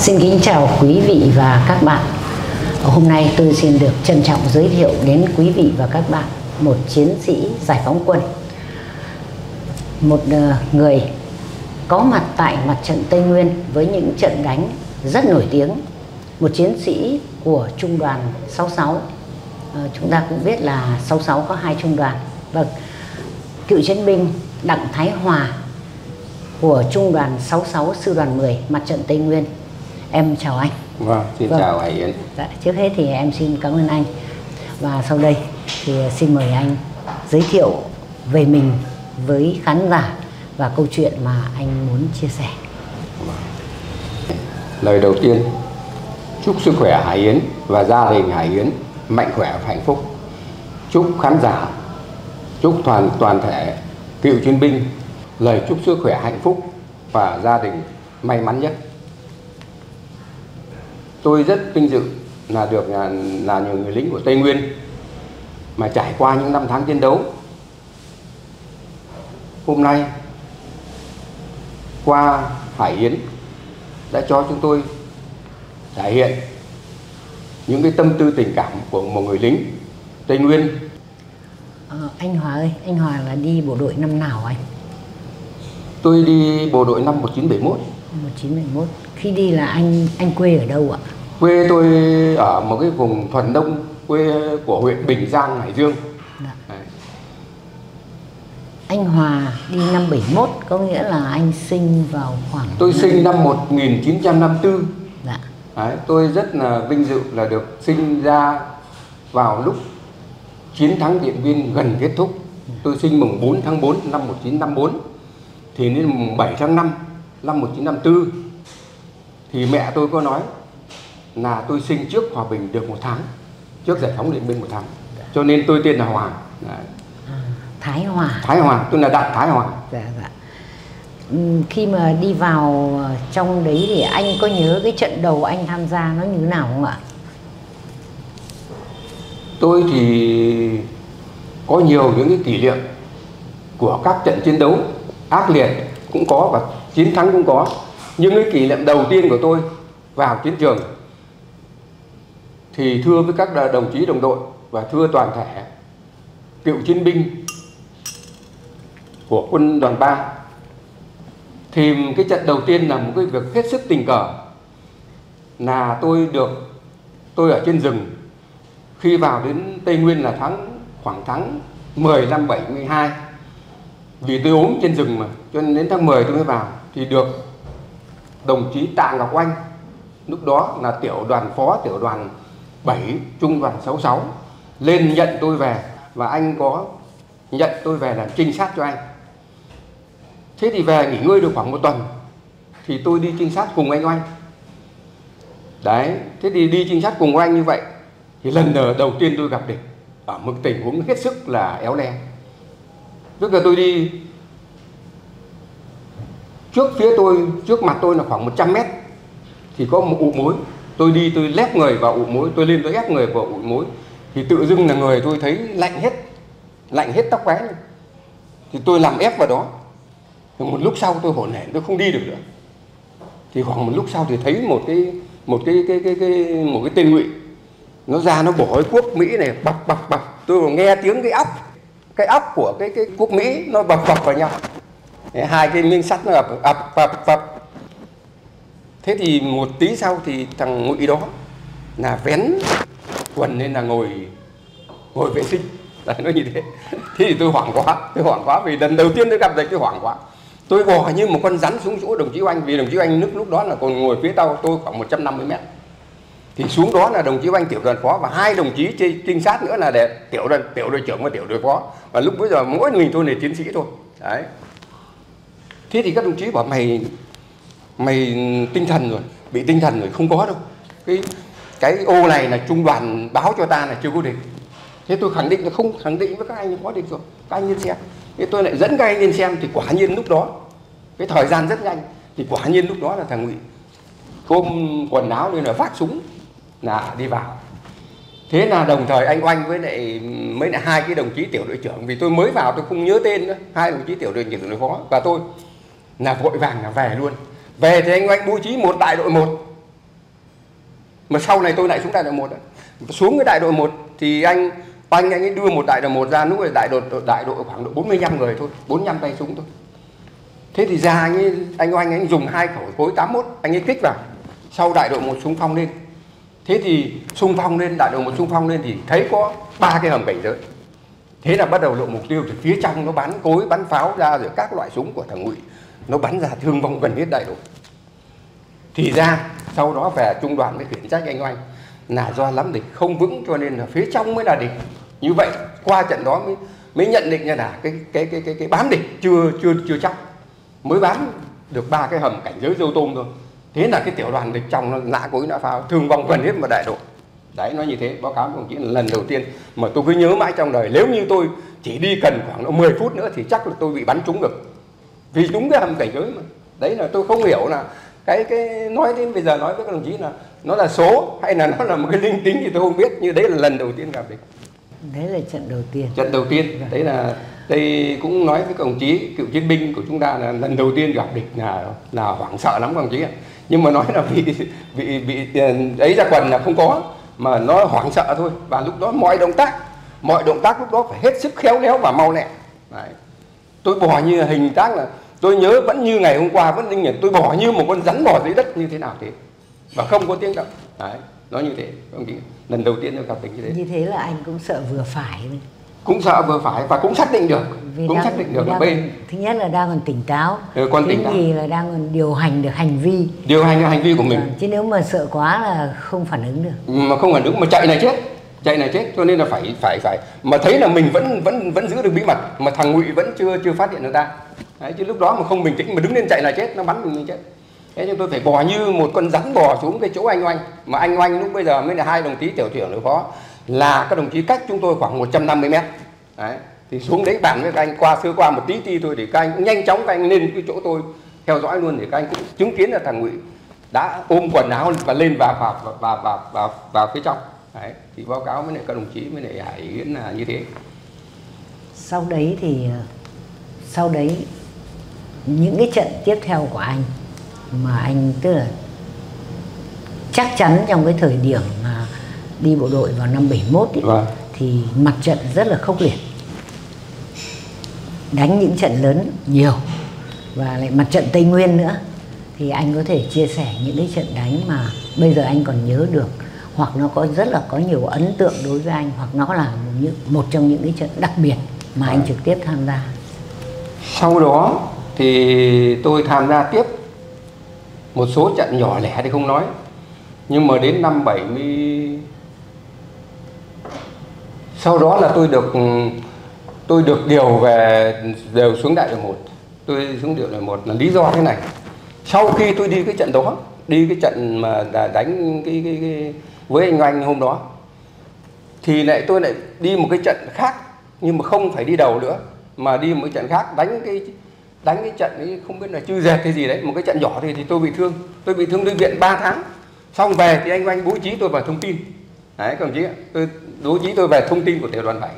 Xin kính chào quý vị và các bạn. Hôm nay tôi xin được trân trọng giới thiệu đến quý vị và các bạn một chiến sĩ giải phóng quân, một người có mặt tại mặt trận Tây Nguyên với những trận đánh rất nổi tiếng, một chiến sĩ của trung đoàn 66. Chúng ta cũng biết là 66 có hai trung đoàn. Vâng, cựu chiến binh Đặng Thái Hòa của trung đoàn 66 sư đoàn 10 mặt trận Tây Nguyên. Em chào anh. Vâng, xin chào Hải Yến. Dạ, trước hết thì em xin cảm ơn anh. Và sau đây thì xin mời anh giới thiệu về mình với khán giả và câu chuyện mà anh muốn chia sẻ. Lời đầu tiên, chúc sức khỏe Hải Yến và gia đình Hải Yến mạnh khỏe và hạnh phúc. Chúc khán giả, chúc toàn thể cựu chiến binh lời chúc sức khỏe, hạnh phúc và gia đình may mắn nhất. Tôi rất vinh dự là được là người lính của Tây Nguyên mà trải qua những năm tháng chiến đấu. Hôm nay qua Hải Yến đã cho chúng tôi thể hiện những cái tâm tư tình cảm của một người lính Tây Nguyên. Anh Hòa ơi, anh Hòa là đi bộ đội năm nào anh? Tôi đi bộ đội năm 1971. 1971. Khi đi là anh quê ở đâu ạ? Quê tôi ở một cái vùng thuần nông, quê của huyện Bình Giang, Hải Dương. Anh Hòa đi năm 71, có nghĩa là anh sinh vào khoảng... Tôi sinh năm 1954. Dạ. Đấy, tôi rất là vinh dự là được sinh ra vào lúc chiến thắng Điện Biên gần kết thúc. Dạ. Tôi sinh mùng 4 tháng 4 năm 1954, thì đến mùng 7 tháng 5 năm 1954. Thì mẹ tôi có nói là tôi sinh trước Hòa Bình được 1 tháng, trước giải phóng Điện Biên 1 tháng. Dạ. Cho nên tôi tên là Hòa. Đấy. Thái Hòa. Thái Hòa, tôi là Đặng Thái Hòa. Dạ, dạ. Khi mà đi vào trong đấy thì anh có nhớ cái trận đầu anh tham gia nó như thế nào không ạ? Tôi thì có nhiều những cái kỷ niệm của các trận chiến đấu ác liệt cũng có và chiến thắng cũng có. Nhưng cái kỷ niệm đầu tiên của tôi vào chiến trường thì thưa với các đồng chí đồng đội và thưa toàn thể cựu chiến binh của quân đoàn 3, thì cái trận đầu tiên là một cái việc hết sức tình cờ, là tôi ở trên rừng. Khi vào đến Tây Nguyên là khoảng tháng 10 năm 72, vì tôi ốm trên rừng mà, cho nên đến tháng 10 tôi mới vào, thì được đồng chí Tạ Ngọc Oanh, lúc đó là tiểu đoàn phó tiểu đoàn 7 trung đoàn 66, lên nhận tôi về, và anh có nhận tôi về làm trinh sát cho anh. Thế thì về nghỉ ngơi được khoảng 1 tuần thì tôi đi trinh sát cùng anh Oanh. Đấy, thế thì đi trinh sát cùng anh như vậy thì lần đầu tiên tôi gặp địch ở một tình huống hết sức là éo le. Tức là tôi đi trước, phía tôi, trước mặt tôi là khoảng 100 mét thì có một ụ mối. Tôi đi, tôi lép người vào ụ mối, tôi lên tôi ép người vào ụ mối, thì tự dưng là người tôi thấy lạnh hết tóc gáy, thì tôi làm ép vào đó. Thì một lúc sau tôi hổn hển, tôi không đi được nữa. Thì khoảng một lúc sau thì thấy một cái tên ngụy nó ra, nó bổ cái cuốc Mỹ này, bập bập bập. Tôi còn nghe tiếng cái óc của cái cuốc Mỹ nó bập bập vào nhau. Hai cái miếng sắt nó ập bập bập. Thế thì một tí sau thì thằng ngụy đó là vén quần nên là ngồi vệ sinh. Đấy, nó như thế. Thế thì tôi hoảng quá vì lần đầu tiên tôi gặp được, tôi hoảng quá. Tôi bò như một con rắn xuống chỗ đồng chí Oanh, vì đồng chí Oanh lúc đó là còn ngồi phía tao tôi khoảng 150 mét. Thì xuống đó là đồng chí Oanh tiểu đoàn phó và 2 đồng chí trinh sát nữa là để tiểu đội trưởng và tiểu đội phó, và lúc bây giờ mỗi mình tôi là chiến sĩ thôi. Đấy. Thế thì các đồng chí bảo mày bị tinh thần rồi, không có đâu. Cái ô này là trung đoàn báo cho ta là chưa có địch. Thế tôi khẳng định là không, khẳng định với các anh có địch rồi, các anh lên xem. Thế tôi lại dẫn các anh lên xem, thì quả nhiên lúc đó, cái thời gian rất nhanh, thì quả nhiên lúc đó là thằng ngụy ôm quần áo lên là vác súng là đi vào. Thế là đồng thời anh Oanh với lại mấy lại 2 cái đồng chí tiểu đội trưởng, vì tôi mới vào tôi không nhớ tên nữa, 2 đồng chí tiểu đội trưởng đối phó và tôi là vội vàng là về luôn. Về thì anh Oanh bố trí một đại đội một, Mà sau này tôi lại xuống đại đội 1. Xuống cái đại đội 1 thì anh ấy đưa một đại đội 1 ra, lúc ấy đại đội khoảng độ 45 người thôi, 45 tay súng thôi. Thế thì ra anh ấy dùng hai khẩu cối 81 anh ấy kích vào. Sau đại đội 1 xung phong lên. Thế thì xung phong lên, đại đội 1 xung phong lên thì thấy có ba cái hầm cảnh giới. Thế là bắt đầu lộ mục tiêu, thì phía trong nó bắn cối, bắn pháo ra, rồi các loại súng của thằng Ngụy nó bắn ra, thương vong gần hết đại đội. Thì ra sau đó về trung đoàn mới khiển trách anh Oanh là do lắm địch không vững, cho nên là phía trong mới là địch. Như vậy qua trận đó mới nhận định là cái bám địch chưa chắc, mới bám được ba cái hầm cảnh giới dâu tôm thôi. Thế là cái tiểu đoàn địch trong nó nã cối nã pháo, thương vong gần hết một đại đội. Đấy, nói như thế, báo cáo đồng chí là lần đầu tiên mà tôi cứ nhớ mãi trong đời. Nếu như tôi chỉ đi cần khoảng 10 phút nữa thì chắc là tôi bị bắn trúng được, vì đúng cái hầm cảnh giới mà. Đấy là tôi không hiểu là cái nói đến bây giờ nói với các đồng chí là nó là số hay là nó là một cái linh tính thì tôi không biết, nhưng đấy là lần đầu tiên gặp địch. Đấy là trận đầu tiên. Trận đầu tiên, đấy là đây cũng nói với các đồng chí cựu chiến binh của chúng ta là lần đầu tiên gặp địch là hoảng sợ lắm các đồng chí ạ. Nhưng mà nói là bị ấy ra quần là không có, mà nó hoảng sợ thôi. Và lúc đó mọi động tác lúc đó phải hết sức khéo léo và mau lẹ. Đấy. Tôi bò như hình tác là tôi nhớ vẫn như ngày hôm qua, vẫn linh nghiệm, tôi bò như một con rắn bò dưới đất như thế nào thế, và không có tiếng động. Đấy, nói như thế ông chị, lần đầu tiên tôi gặp tình như thế. Như thế là anh cũng sợ vừa phải, cũng sợ vừa phải và cũng xác định được, Thứ nhất là đang còn tỉnh táo, Thứ nhì là đang còn điều hành được hành vi của mình. Chứ nếu mà sợ quá là không phản ứng được. Mà không phản ứng mà chạy này chết, cho nên là phải mà thấy là mình vẫn giữ được bí mật, mà thằng Ngụy vẫn chưa phát hiện được ta. Đấy, chứ lúc đó mà không bình tĩnh mà đứng lên chạy là chết, nó bắn mình chết. Thế nhưng tôi phải bò như một con rắn bò xuống cái chỗ anh Oanh. Mà anh Oanh lúc bây giờ mới là hai đồng chí tiểu trưởng đội phó, là các đồng chí cách chúng tôi khoảng 150 mét. Đấy, thì xuống đấy bàn với các anh, sơ qua một tí thôi, để các anh cũng nhanh chóng, các anh lên cái chỗ tôi theo dõi luôn, để các anh cũng chứng kiến là thằng Ngụy đã ôm quần áo và lên vào phía trong. Đấy, thì báo cáo với lại các đồng chí với lại Hải Yến là như thế. Sau đấy những cái trận tiếp theo của anh mà anh, tức là chắc chắn trong cái thời điểm mà đi bộ đội vào năm 71 ấy, vâng, thì mặt trận rất là khốc liệt, đánh những trận lớn nhiều, và lại mặt trận Tây Nguyên nữa. Thì anh có thể chia sẻ những cái trận đánh mà bây giờ anh còn nhớ được, hoặc nó có rất là có nhiều ấn tượng đối với anh, hoặc nó là một trong những cái trận đặc biệt mà anh trực tiếp tham gia? Sau đó thì tôi tham gia tiếp một số trận nhỏ lẻ thì không nói, nhưng mà đến năm 70 sau đó là tôi được điều xuống đại đội 1. Tôi xuống đại đội 1 là lý do thế này: sau khi tôi đi cái trận đó, đi cái trận mà đánh cái với anh Oanh hôm đó, thì tôi lại đi một cái trận khác, nhưng mà không phải đi đầu nữa, mà đi một cái trận khác, đánh cái trận ấy, không biết là Chư Dệt cái gì đấy, một cái trận nhỏ. Thì tôi bị thương, tôi viện 3 tháng. Xong về thì anh Oanh bố trí tôi vào thông tin. Đấy các đồng chí ạ, bố trí tôi về thông tin của tiểu đoàn 7.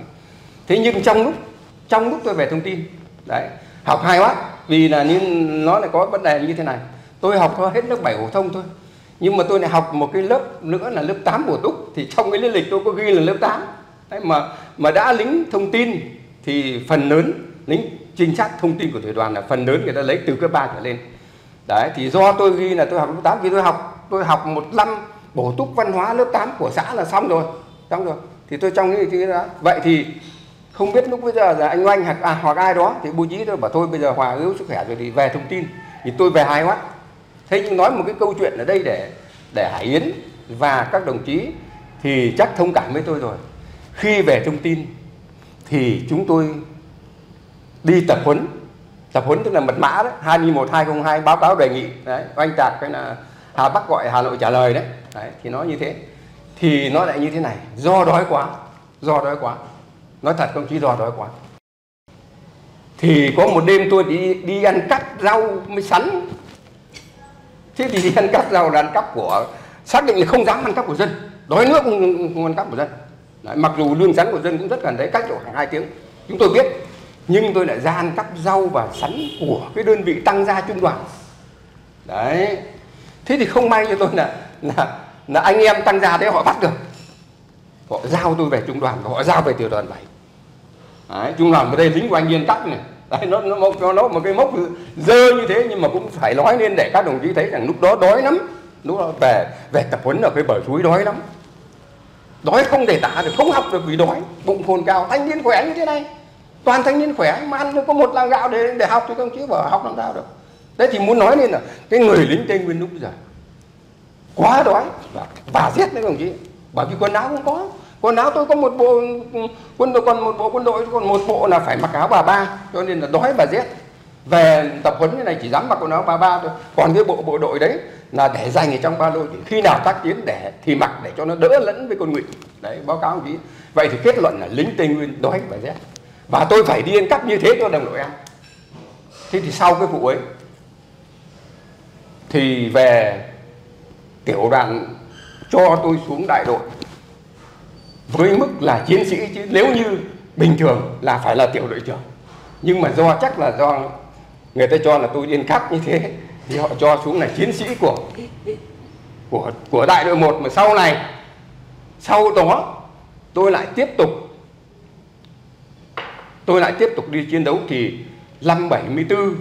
Thế nhưng trong lúc tôi về thông tin, đấy, học hay quá, vì là nhưng nó lại có vấn đề như thế này. Tôi học thôi hết lớp 7 phổ thông thôi, nhưng mà tôi lại học một cái lớp nữa là lớp 8 bổ túc. Thì trong cái lý lịch tôi có ghi là lớp 8. Đấy, mà đã lính thông tin thì phần lớn lính trinh sát thông tin của tiểu đoàn là phần lớn người ta lấy từ cấp 3 trở lên. Đấy, thì do tôi ghi là tôi học lớp 8, vì tôi học một năm bổ túc văn hóa lớp 8 của xã là xong rồi. Thì tôi trong cái đó, vậy thì không biết lúc bây giờ là anh Oanh hoặc ai đó thì bố trí tôi bảo thôi bây giờ Hòa yếu sức khỏe rồi thì về thông tin. Thì tôi về hay quá. Thế nhưng nói một cái câu chuyện ở đây để Hải Yến và các đồng chí thì chắc thông cảm với tôi rồi. Khi về thông tin thì chúng tôi đi tập huấn tức là mật mã đấy, 21202 báo cáo đề nghị đấy, Oanh Tạc cái là Hà Bắc gọi Hà Nội trả lời đấy. Đấy, thì nó như thế, thì nó lại như thế này, do đói quá, nói thật công chí, do đói quá. Thì có một đêm tôi đi ăn cắp rau mới sắn. Thế thì đi ăn cắp rau là ăn cắp của, xác định là không dám ăn cắp của dân, đói nước không ăn cắp của dân. Đấy, mặc dù lương sắn của dân cũng rất gần đấy, cách độ khoảng 2 tiếng chúng tôi biết, nhưng tôi lại ra ăn cắp rau và sắn của cái đơn vị tăng gia trung đoàn. Đấy, thế thì không may cho tôi là là anh em tăng gia đấy họ bắt được, họ giao tôi về trung đoàn, họ giao về tiểu đoàn 7. Đấy, trung đoàn ở đây lính của anh Yên Tắc này. Đấy, nó một cái mốc dơ như thế, nhưng mà cũng phải nói lên để các đồng chí thấy rằng lúc đó đói lắm, lúc đó về tập huấn ở cái bờ suối đói lắm, đói không thể tả được, không học được vì đói, bụng phồn cao, thanh niên khỏe như thế này, toàn thanh niên khỏe mà ăn có một lạng gạo để học thì công chí bảo học làm sao được. Đấy thì muốn nói lên là cái người lính Tây Nguyên lúc bây giờ quá đói và giết đấy đồng chí, bởi vì quần áo không có. Quần áo tôi có một bộ quân đội, còn một bộ quân đội, còn một bộ là phải mặc áo bà ba, cho nên là đói và rét. Về tập huấn như này chỉ dám mặc quần áo bà ba thôi, còn cái bộ đội đấy là để dành ở trong ba lô, khi nào tác chiến để thì mặc để cho nó đỡ lẫn với con ngụy. Đấy, báo cáo đồng chí. Vậy thì kết luận là lính Tây Nguyên đói và rét. Và tôi phải đi ăn cắp như thế cho đồng đội ăn. Thế thì sau cái vụ ấy thì về tiểu đoàn cho tôi xuống đại đội với mức là chiến sĩ, chứ nếu như bình thường là phải là tiểu đội trưởng, nhưng mà do chắc là do người ta cho là tôi điên khắc như thế thì họ cho xuống là chiến sĩ của đại đội 1. Mà sau đó tôi lại tiếp tục đi chiến đấu thì năm 74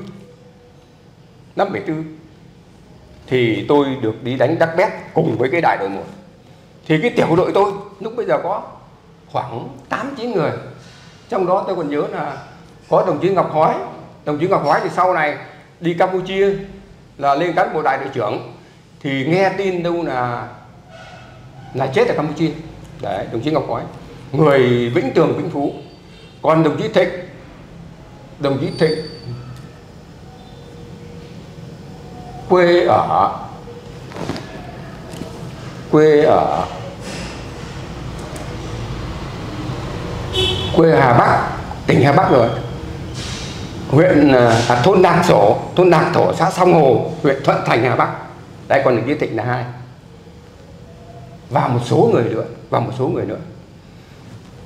thì tôi được đi đánh Đắc Pét cùng với cái đại đội 1. Thì cái tiểu đội tôi lúc bây giờ có khoảng 8-9 người. Trong đó tôi còn nhớ là có đồng chí Ngọc Khói. Đồng chí Ngọc Khói thì sau này đi Campuchia là lên cán bộ đại đội trưởng. Thì nghe tin đâu là chết ở Campuchia. Đấy, đồng chí Ngọc Khói, người Vĩnh Tường, Vĩnh Phú. Còn đồng chí Thịnh quê Hà Bắc, tỉnh Hà Bắc rồi, huyện thôn Đan Sổ, thôn Đan Thổ, xã Song Hồ, huyện Thuận Thành, Hà Bắc. Đây còn được cái Thịnh là 2 và một số người nữa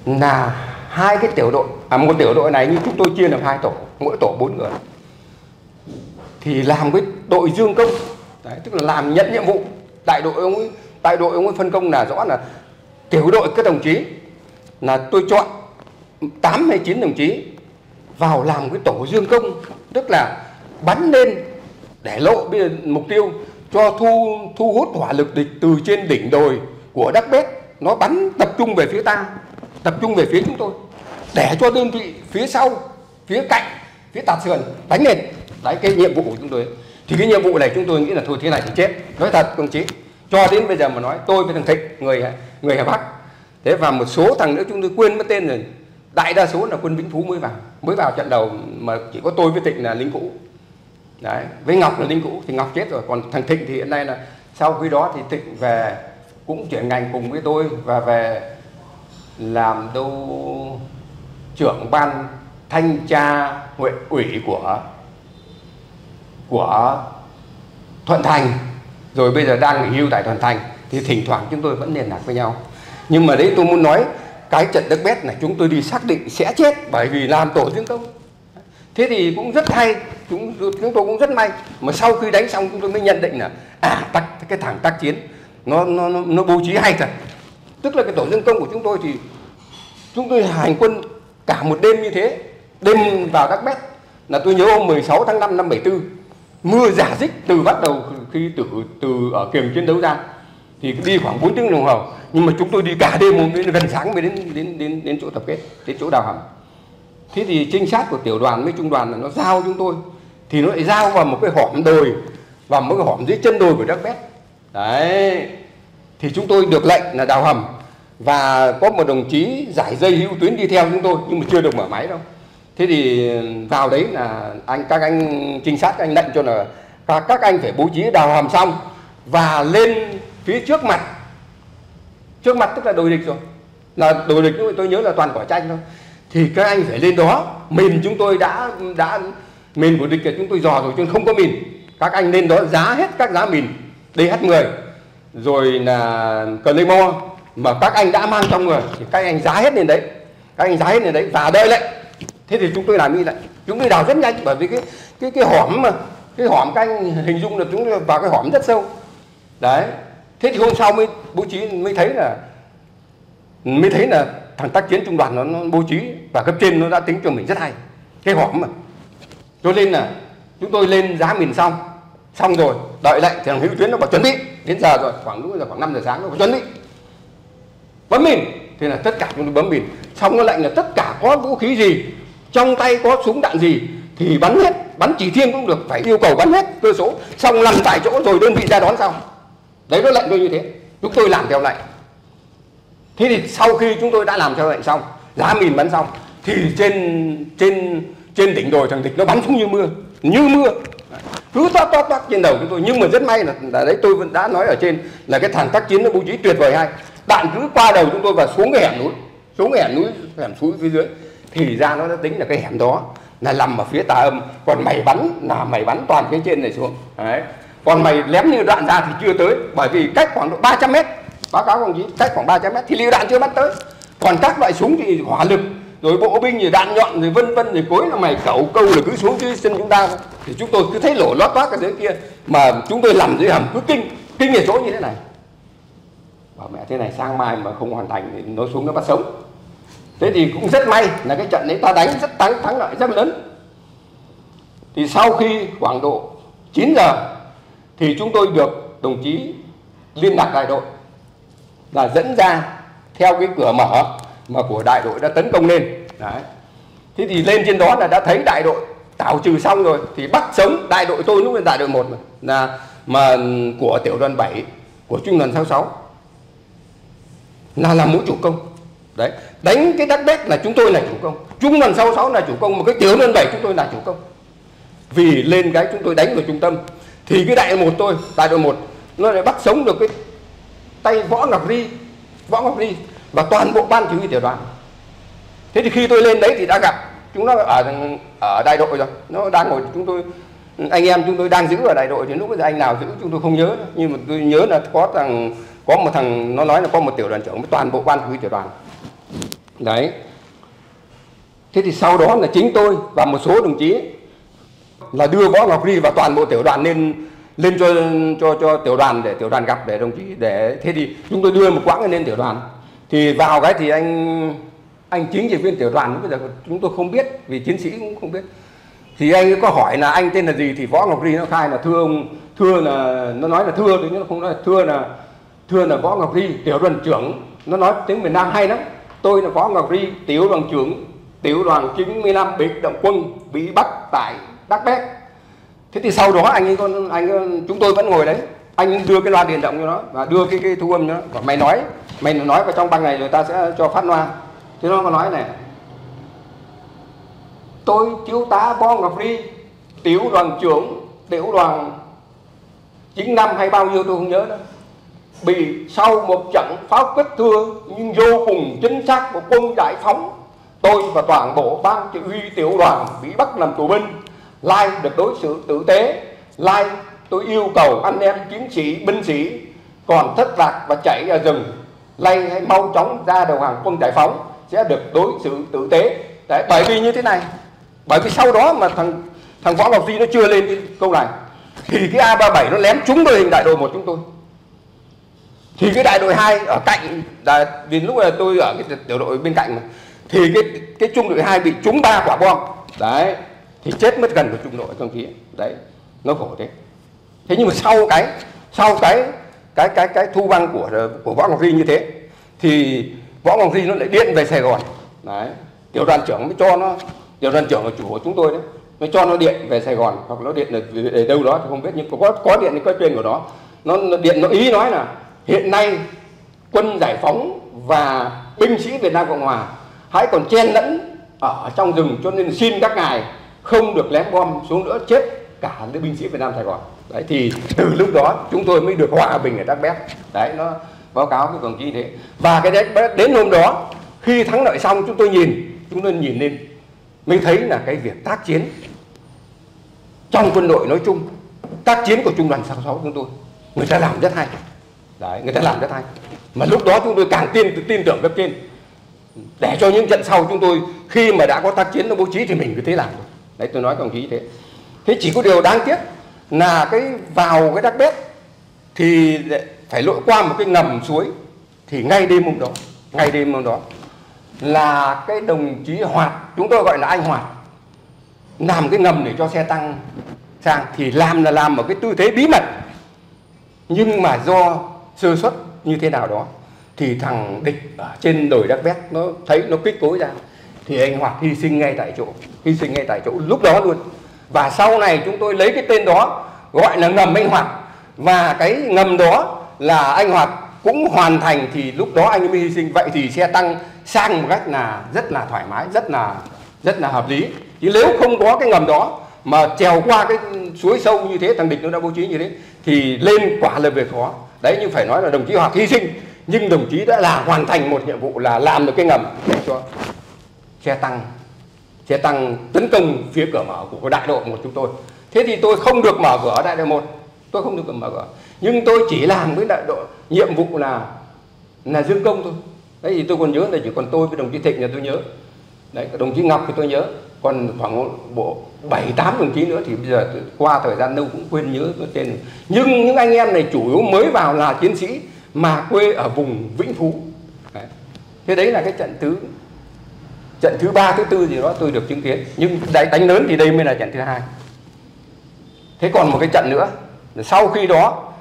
là 2 cái tiểu đội. Một tiểu đội này như chúng tôi chia làm 2 tổ, mỗi tổ 4 người thì làm với đội dương công. Đấy, tức là làm nhận nhiệm vụ. Đại đội ông ấy phân công là rõ là tiểu đội các đồng chí là tôi chọn 8 hay 9 đồng chí vào làm cái tổ dương công, tức là bắn lên để lộ mục tiêu, cho thu hút hỏa lực địch từ trên đỉnh đồi của Đắc Pét, nó bắn tập trung về phía ta, tập trung về phía chúng tôi, để cho đơn vị phía sau, phía cạnh, phía tạt sườn đánh lên. Đấy, cái nhiệm vụ của chúng tôi. Thì cái nhiệm vụ này chúng tôi nghĩ là thôi thế này thì chết, nói thật công chí. Cho đến bây giờ mà nói, tôi với thằng Thịnh, người Hà Bắc, thế và một số thằng nữa chúng tôi quên mất tên rồi, đại đa số là quân Vĩnh Phú mới vào trận đầu, mà chỉ có tôi với Thịnh là lính cũ. Đấy, với Ngọc là lính cũ, thì Ngọc chết rồi, còn thằng Thịnh thì hiện nay là sau khi đó thì Thịnh về cũng chuyển ngành cùng với tôi và về làm đâu trưởng ban thanh tra huyện ủy của Thuận Thành, rồi bây giờ đang nghỉ hưu tại Thuận Thành, thì thỉnh thoảng chúng tôi vẫn liên lạc với nhau. Nhưng mà đấy tôi muốn nói cái trận Đắc Pét này chúng tôi đi xác định sẽ chết, bởi vì làm tổ dương công. Thế thì cũng rất hay, chúng tôi cũng rất may mà sau khi đánh xong chúng tôi mới nhận định là cái thằng tác chiến nó bố trí hay thật. Tức là cái tổ dương công của chúng tôi thì chúng tôi hành quân cả một đêm như thế, đêm vào Đắc Pét. Là tôi nhớ hôm 16 tháng 5 năm 74, mưa rả rích từ bắt đầu khi từ ở kiềm chiến đấu ra thì đi khoảng 4 tiếng đồng hồ, nhưng mà chúng tôi đi cả đêm đến gần sáng mới đến chỗ tập kết, đến chỗ đào hầm. Thế thì trinh sát của tiểu đoàn với trung đoàn là nó giao chúng tôi thì nó lại giao vào một cái hõm đồi, vào một cái hõm dưới chân đồi của Đắc Pét. Đấy, thì chúng tôi được lệnh là đào hầm và có một đồng chí giải dây hữu tuyến đi theo chúng tôi, nhưng mà chưa được mở máy đâu. Thế thì vào đấy là các anh trinh sát, các anh lệnh cho là các anh phải bố trí đào hầm xong và lên phía trước mặt tức là đồi địch rồi, là đồi địch tôi nhớ là toàn cỏ tranh thôi, thì các anh phải lên đó. Mìn chúng tôi đã mìn của địch là chúng tôi dò rồi chứ không có mìn, các anh lên đó giá hết các giá mìn DH10 rồi là Claymore mà các anh đã mang trong người thì các anh giá hết lên đấy và đợi lệnh. Thế thì chúng tôi làm như vậy, chúng tôi đào rất nhanh, bởi vì cái hõm mà cái hõm các anh hình dung là chúng tôi vào cái hõm rất sâu. Đấy, Thế thì hôm sau mới bố trí, mới thấy là thằng tác chiến trung đoàn nó bố trí và cấp trên nó đã tính cho mình rất hay. Cái họp mà. Cho nên là chúng tôi lên giá miền xong rồi đợi lại thằng Hữu Tuyến nó bảo chuẩn bị đến giờ rồi, khoảng lúc giờ khoảng 5 giờ sáng nó bảo chuẩn bị bấm mìn. Thế là tất cả chúng tôi bấm mìn xong nó lệnh là tất cả có vũ khí gì, trong tay có súng đạn gì thì bắn hết, bắn chỉ thiên cũng được, phải yêu cầu bắn hết cơ số, xong nằm tại chỗ rồi đơn vị ra đón sau. Đấy nó lệnh tôi như thế, chúng tôi làm theo lệnh. Thế thì sau khi chúng tôi đã làm theo lệnh xong, giá mìn bắn xong thì trên đỉnh đồi thằng địch nó bắn xuống như mưa, cứ toát trên đầu chúng tôi. Nhưng mà rất may là đấy, tôi vẫn đã nói ở trên là cái thằng tác chiến nó bố trí tuyệt vời hay, đạn cứ qua đầu chúng tôi và xuống cái hẻm núi, hẻm núi phía dưới, thì ra nó đã tính là cái hẻm đó là nằm ở phía tà âm, còn mày bắn là mày bắn toàn phía trên này xuống đấy, còn mày lém như đạn ra thì chưa tới, bởi vì cách khoảng độ 300 mét, báo cáo công chí, cách khoảng 300 mét thì lựu đạn chưa bắn tới, còn các loại súng thì hỏa lực rồi bộ binh thì đạn nhọn rồi vân vân rồi cối là mày cẩu câu là cứ xuống dưới chân chúng ta. Thì chúng tôi cứ thấy lổ lót toát ở dưới kia mà chúng tôi nằm dưới hầm cứ kinh ở chỗ như thế này, bảo mẹ thế này sang mai mà không hoàn thành thì nó xuống nó bắt sống. Thế thì cũng rất may là cái trận đấy ta đánh rất thắng lợi rất lớn. Thì sau khi khoảng độ 9 giờ thì chúng tôi được đồng chí liên lạc đại đội là dẫn ra theo cái cửa mở mà của đại đội đã tấn công lên đấy. Thế thì lên trên đó là đã thấy đại đội tảo trừ xong rồi thì bắt sống đại đội tôi, lúc lên đại đội 1 là mà của tiểu đoàn 7 của trung đoàn 66 là mũi chủ công đấy, đánh cái Đắc Pét là chúng tôi là chủ công, trung đoàn 66 là chủ công, một cái tiểu đoàn 7 chúng tôi là chủ công. Vì lên cái chúng tôi đánh vào trung tâm thì cái đại đội 1 nó lại bắt sống được cái tay Võ Ngọc Dy và toàn bộ ban chỉ huy tiểu đoàn. Thế thì khi tôi lên đấy thì đã gặp chúng nó ở đại đội rồi, nó đang ngồi, chúng tôi anh em chúng tôi đang giữ ở đại đội, thì lúc bây giờ anh nào giữ chúng tôi không nhớ, nhưng mà tôi nhớ là có một thằng nó nói là có một tiểu đoàn trưởng với toàn bộ ban chỉ huy tiểu đoàn đấy. Thế thì sau đó là chính tôi và một số đồng chí là đưa Võ Ngọc Dy và toàn bộ tiểu đoàn lên cho tiểu đoàn để tiểu đoàn gặp, để đồng chí để thế thì chúng tôi đưa một quãng lên tiểu đoàn. Thì vào cái thì anh chính trị viên tiểu đoàn bây giờ chúng tôi không biết, vì chiến sĩ cũng không biết, thì anh có hỏi là anh tên là gì thì Võ Ngọc Dy nó khai là thưa là nó nói là Thưa, chứ nó không nói là thưa là Võ Ngọc Dy tiểu đoàn trưởng, nó nói tiếng miền Nam hay lắm, tôi là Võ Ngọc Dy tiểu đoàn trưởng tiểu đoàn 95 biệt động quân bị bắt tại Đắc Pét. Thế thì sau đó chúng tôi vẫn ngồi đấy, anh đưa cái loa điện động cho nó và đưa cái thu âm cho nó, và mày nói vào trong băng này rồi ta sẽ cho phát loa. Thế nó có nói này: tôi thiếu tá Võ Ngọc Dy tiểu đoàn trưởng tiểu đoàn 95 hay bao nhiêu tôi không nhớ đó, bị sau một trận pháo kích thương nhưng vô cùng chính xác của quân giải phóng, tôi và toàn bộ ban chỉ huy tiểu đoàn bị bắt làm tù binh, lai được đối xử tử tế, lai tôi yêu cầu anh em chiến sĩ binh sĩ còn thất lạc và chạy ra rừng, lay hãy mau chóng ra đầu hàng quân giải phóng sẽ được đối xử tử tế. Đấy, bởi vì như thế này, bởi vì sau đó mà thằng Võ Ngọc Dy nó chưa lên cái câu này thì cái A37 nó lém trúng đội hình đại đội 1 chúng tôi, thì cái đại đội 2 ở cạnh, vì lúc là tôi ở cái tiểu đội bên cạnh mà, thì cái trung đội 2 bị trúng 3 quả bom đấy, thì chết mất gần của trung đội công chí đấy, nó khổ thế. Thế nhưng mà sau cái thu băng của Võ Ngọc Dy như thế thì Võ Ngọc Dy nó lại điện về Sài Gòn đấy, tiểu đoàn trưởng mới cho nó, tiểu đoàn trưởng là chủ của chúng tôi đấy, mới cho nó điện về Sài Gòn hoặc nó điện ở đâu đó thì không biết, nhưng có điện có chuyện của nó điện, nó ý nói là hiện nay quân giải phóng và binh sĩ Việt Nam Cộng Hòa hãy còn chen lẫn ở trong rừng, cho nên xin các ngài không được lém bom xuống nữa, chết cả những binh sĩ Việt Nam Sài Gòn. Đấy, thì từ lúc đó chúng tôi mới được hòa bình ở Đắc Pét. Đấy, nó báo cáo với đồng chí thế. Và cái đấy đến hôm đó khi thắng lợi xong chúng tôi nhìn lên mình thấy là cái việc tác chiến trong quân đội nói chung, tác chiến của trung đoàn 66 chúng tôi người ta làm rất hay. Đấy, người ta làm rất hay. Mà lúc đó chúng tôi càng tin tưởng cấp trên, để cho những trận sau chúng tôi khi mà đã có tác chiến nó bố trí thì mình cứ thế làm. Đấy, tôi nói đồng chí thế. Thế chỉ có điều đáng tiếc là vào cái Đắc Pét thì phải lội qua một cái ngầm suối. Thì ngay đêm hôm đó là cái đồng chí Hoạt, chúng tôi gọi là anh Hoạt, làm cái ngầm để cho xe tăng sang. Thì làm là một cái tư thế bí mật, nhưng mà do sơ suất như thế nào đó thì thằng địch ở trên đồi Đắc Pét nó thấy, nó kích cối ra, thì anh Hoạt hy sinh ngay tại chỗ, lúc đó luôn. Và sau này chúng tôi lấy cái tên đó gọi là ngầm anh Hoạt. Và cái ngầm đó là anh Hoạt cũng hoàn thành thì lúc đó anh mới hy sinh. Vậy thì xe tăng sang một cách là rất là thoải mái, rất là hợp lý. Chứ nếu không có cái ngầm đó mà trèo qua cái suối sâu như thế, thằng địch nó đã bố trí như thế thì lên quả là việc khó. Đấy, nhưng phải nói là đồng chí Hoạt hy sinh, nhưng đồng chí đã là hoàn thành một nhiệm vụ là làm được cái ngầm để cho xe tăng tấn công phía cửa mở của đại đội 1 chúng tôi. Thế thì tôi không được mở cửa đại đội 1, tôi không được mở cửa, nhưng tôi chỉ làm với đại đội nhiệm vụ là dương công thôi. Đấy thì tôi còn nhớ là chỉ còn tôi với đồng chí Thịnh là tôi nhớ. Đấy, đồng chí Ngọc thì tôi nhớ, còn khoảng bộ 7-8 đồng chí nữa thì bây giờ qua thời gian lâu cũng quên nhớ cái tên. Nhưng những anh em này chủ yếu mới vào là chiến sĩ mà quê ở vùng Vĩnh Phú. Đấy. Thế đấy là cái trận thứ 3, thứ 4 gì đó tôi được chứng kiến, nhưng đánh lớn thì đây mới là trận thứ 2. Thế còn một cái trận nữa sau khi đó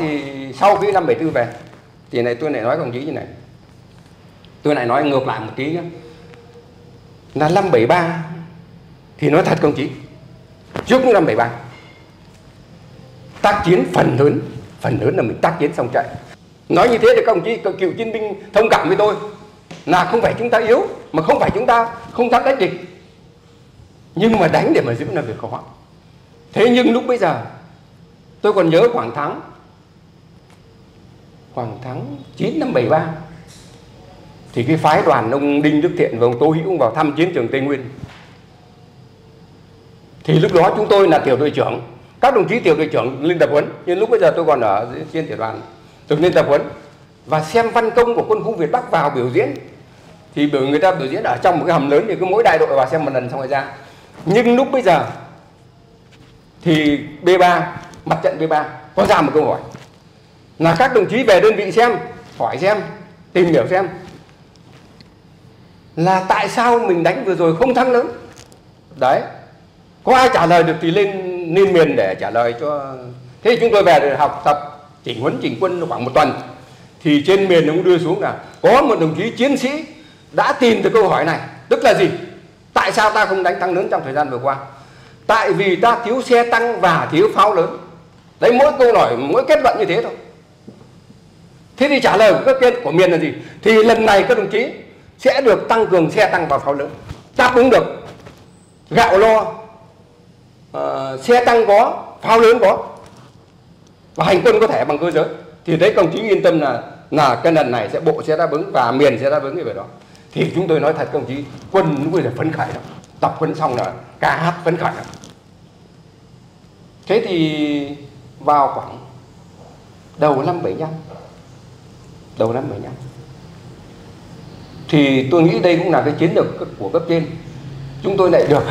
thì sau khi năm 74 về thì này tôi lại nói đồng chí như này, tôi lại nói ngược lại một tí nhé, là năm 73 thì nói thật công chí, trước năm 73 tác chiến phần lớn là mình tác chiến xong chạy. Nói như thế thì các đồng chí cựu chiến binh thông cảm với tôi, là không phải chúng ta yếu, mà không phải chúng ta không dám đánh địch, nhưng mà đánh để mà giữ là việc khó. Thế nhưng lúc bây giờ tôi còn nhớ khoảng tháng 9 năm 73 thì cái phái đoàn ông Đinh Đức Thiện và ông Tô Hữu vào thăm chiến trường Tây Nguyên. Thì lúc đó chúng tôi là tiểu đội trưởng, các đồng chí tiểu đội trưởng lên tập huấn, nhưng lúc bây giờ tôi còn ở trên tiểu đoàn được lên tập huấn. Và xem văn công của quân khu Việt Bắc vào biểu diễn, thì người ta biểu diễn ở trong một cái hầm lớn, thì cứ mỗi đại đội vào xem một lần xong rồi ra. Nhưng lúc bây giờ thì B3, mặt trận B3 có ra một câu hỏi là các đồng chí về đơn vị xem, hỏi xem, tìm hiểu xem là tại sao mình đánh vừa rồi không thắng lớn. Đấy, có ai trả lời được thì lên miền để trả lời cho. Thế chúng tôi về học tập chỉnh huấn chỉnh quân khoảng một tuần, thì trên miền nó cũng đưa xuống là có một đồng chí chiến sĩ đã tìm được câu hỏi này, tức là gì? Tại sao ta không đánh thắng lớn trong thời gian vừa qua? Tại vì ta thiếu xe tăng và thiếu pháo lớn. Đấy, mỗi câu hỏi, mỗi kết luận như thế thôi. Thế thì trả lời của các của miền là gì? Thì lần này các đồng chí sẽ được tăng cường xe tăng và pháo lớn, đáp ứng được gạo lo, xe tăng có, pháo lớn có, và hành quân có thể bằng cơ giới. Thì đấy, công chí yên tâm là cái lần này sẽ bộ sẽ đáp ứng và miền sẽ đáp ứng cái việc đó. Thì chúng tôi nói thật công chí, quân lúc bây giờ phấn khởi lắm, tập quân xong là ca hát phấn khởi lắm. Thế thì vào khoảng đầu năm 75 thì tôi nghĩ đây cũng là cái chiến lược của cấp trên. Chúng tôi lại được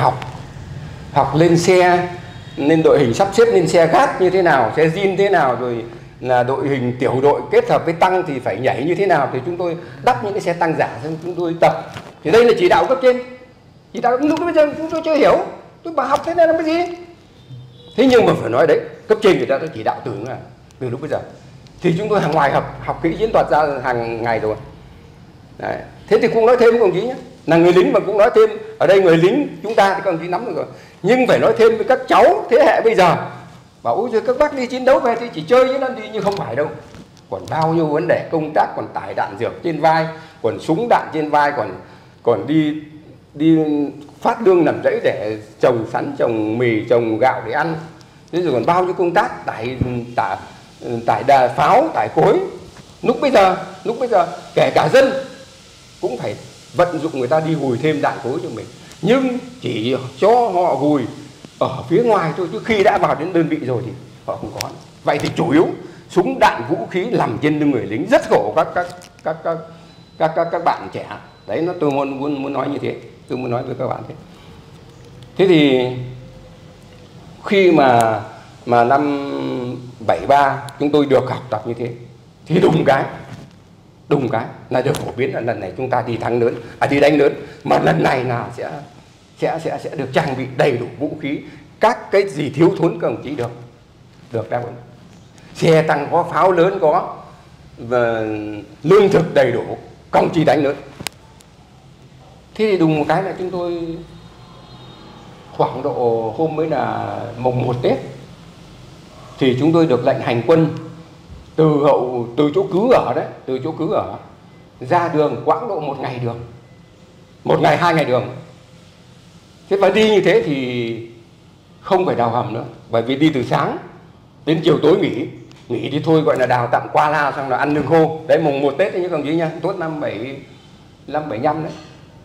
học lên xe, lên đội hình sắp xếp lên xe gác như thế nào, xe zin thế nào, rồi là đội hình tiểu đội kết hợp với tăng thì phải nhảy như thế nào. Thì chúng tôi đắp những cái xe tăng giả xong chúng tôi tập. Thì đây là chỉ đạo cấp trên. Chỉ đạo lúc bây giờ chúng tôi chưa hiểu, tôi bảo học thế này là cái gì. Thế nhưng mà phải nói đấy, cấp trên người ta đã chỉ đạo từ lúc bây giờ. Thì chúng tôi hàng ngoài học kỹ diễn thuật ra hàng ngày rồi. Đấy. Thế thì cũng nói thêm với đồng chí nhé, là người lính mà cũng nói thêm. Ở đây người lính chúng ta thì các đồng chí nắm được rồi, nhưng phải nói thêm với các cháu thế hệ bây giờ. Bảo ôi giời, các bác đi chiến đấu về thì chỉ chơi với nó đi, nhưng không phải đâu. Còn bao nhiêu vấn đề công tác, còn tải đạn dược trên vai, còn súng đạn trên vai, còn đi phát lương làm rẫy để trồng sắn, trồng mì, trồng gạo để ăn. Thế rồi còn bao nhiêu công tác tải đà pháo, tải cối. Lúc bây giờ kể cả dân cũng phải vận dụng người ta đi hùi thêm đạn cối cho mình, nhưng chỉ cho họ hùi ở phía ngoài thôi, chứ khi đã vào đến đơn vị rồi thì họ không có. Vậy thì chủ yếu súng đạn vũ khí nằm trên lưng người lính, rất khổ các bạn trẻ. Đấy, nó tôi muốn nói như thế, tôi muốn nói với các bạn thế. Thế thì khi mà năm 73 chúng tôi được học tập như thế, thì đùng cái là được phổ biến. Là lần này chúng ta đi thắng lớn, đi đánh lớn, mà lần này là sẽ được trang bị đầy đủ vũ khí, các cái gì thiếu thốn các đồng chí được đáp ứng. Xe tăng có, pháo lớn có, và lương thực đầy đủ, các đồng chí đánh lớn. Thế thì đùng một cái là chúng tôi khoảng độ hôm mới là mùng 1 Tết thì chúng tôi được lệnh hành quân từ chỗ cứ ở đấy, ra đường quãng độ hai ngày đường. Thế mà đi như thế thì không phải đào hầm nữa, bởi vì đi từ sáng đến chiều tối nghỉ thì thôi, gọi là đào tạm qua la xong là ăn lương khô. Đấy, mùng 1 Tết đấy nhé các đồng chí nha, Tết năm 75 đấy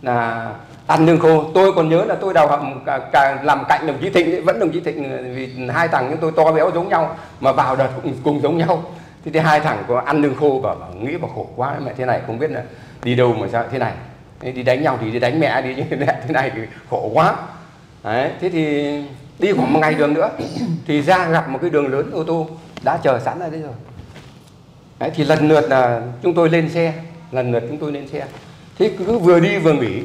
là ăn lương khô. Tôi còn nhớ là tôi đào hầm làm cạnh đồng chí Thịnh đấy, vẫn đồng chí Thịnh, vì hai thằng chúng tôi to béo giống nhau mà vào đợt cùng giống nhau. Thế thì hai thằng có ăn lương khô, bảo nghĩ bảo khổ quá mẹ, thế này không biết là đi đâu mà sao thế này, đi đánh nhau thì đi đánh mẹ đi chứ thế này thì khổ quá. Đấy, thế thì đi khoảng một ngày đường nữa thì ra gặp một cái đường lớn, ô tô đã chờ sẵn ở đấy rồi. Đấy, thì lần lượt là chúng tôi lên xe, thế cứ vừa đi vừa nghỉ,